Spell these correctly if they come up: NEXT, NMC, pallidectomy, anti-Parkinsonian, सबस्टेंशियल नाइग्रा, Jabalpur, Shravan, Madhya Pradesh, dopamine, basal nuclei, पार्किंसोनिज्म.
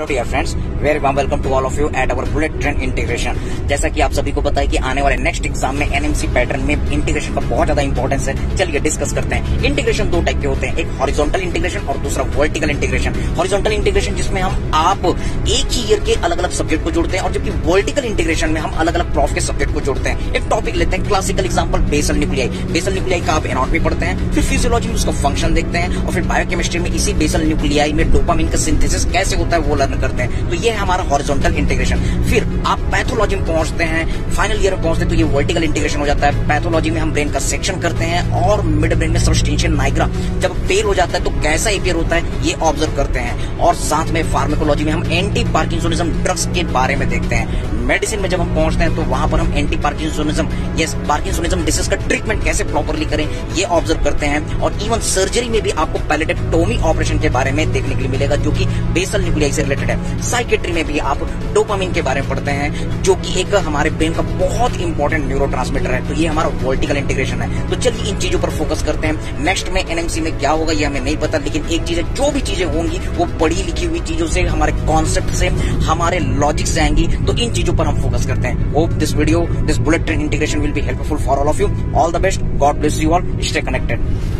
Hello dear friends, very warm welcome to all of you at our bullet train integration. जैसा कि आप सभी को पता है कि आने वाले नेक्स्ट एग्जाम में एनएमसी पैटर्न में इंटीग्रेशन का बहुत ज्यादा इंपॉर्टेंस है। चलिए डिस्कस करते हैं। इंटीग्रेशन दो टाइप के होते हैं, एक हॉरिजॉन्टल इंटीग्रेशन और दूसरा वर्टिकल इंटीग्रेशन। हॉरिजॉन्टल इंटीग्रेशन जिसमें हम आप एक ही ईयर के अलग अलग सब्जेक्ट को जोड़ते हैं, और जबकि वर्टिकल इंटीग्रेशन में हम अलग अलग प्रॉफ के सब्जेक्ट को जोड़ते हैं। एक टॉपिक लेते हैं, classical example basal nuclei. Basal nuclei का आप एनाटॉमी पढ़ते हैं, फिर फिजियोलॉजी में उसका फंक्शन देखते हैं, और फिर बायोकेमिस्ट्री में इसी बेसल न्यूक्लियाई में डोपामिन का सिंथेसिस कैसे होता है वो करते हैं। तो ये है हमारा हॉरिजॉन्टल इंटीग्रेशन। फिर आप पैथोलॉजी में पहुंचते हैं, फाइनल ईयर में पहुंचते हैं, तो ये वर्टिकल इंटीग्रेशन हो जाता है। पैथोलॉजी में हम ब्रेन का सेक्शन करते हैं, और मिड ब्रेन में सबस्टेंशियल नाइग्रा जब पेयर हो जाता है तो कैसा एपियर होता है ये ऑब्जर्व करते हैं। और साथ में फार्माकोलॉजी में हम एंटी पार्किंसोनिज्म ड्रग्स के बारे में देखते हैं। मेडिसिन में जब हम पहुंचते हैं तो वहां पर हम एंटी पार्किंसोनिज्म पार्किंसोनिज्म डिसीज का ट्रीटमेंट कैसे प्रॉपरली करें ये ऑब्जर्व करते हैं। और इवन सर्जरी में भी आपको पैलेडेक्टोमी ऑपरेशन के बारे में देखने के लिए मिलेगा, जो कि बेसल न्यूक्लियाई से रिलेटेड है। साइकेट्री में भी आप डोपामिन के बारे में पढ़ते हैं, जो कि एक हमारे ब्रेन का बहुत इंपॉर्टेंट न्यूरोट्रांसमीटर है। तो ये हमारा वर्टिकल इंटीग्रेशन है। तो चलिए इन चीजों पर फोकस करते हैं। नेक्स्ट में एनएमसी में क्या होगा ये हमें नहीं पता, लेकिन एक चीज है, जो भी चीजें होंगी वो पढ़ी लिखी हुई चीजों से, हमारे कॉन्सेप्ट से, हमारे लॉजिक से आएंगी। तो इन चीजों पर हम फोकस करते हैं। Hope this bullet train integration will be helpful for all of you. All the best, God bless you all, stay connected.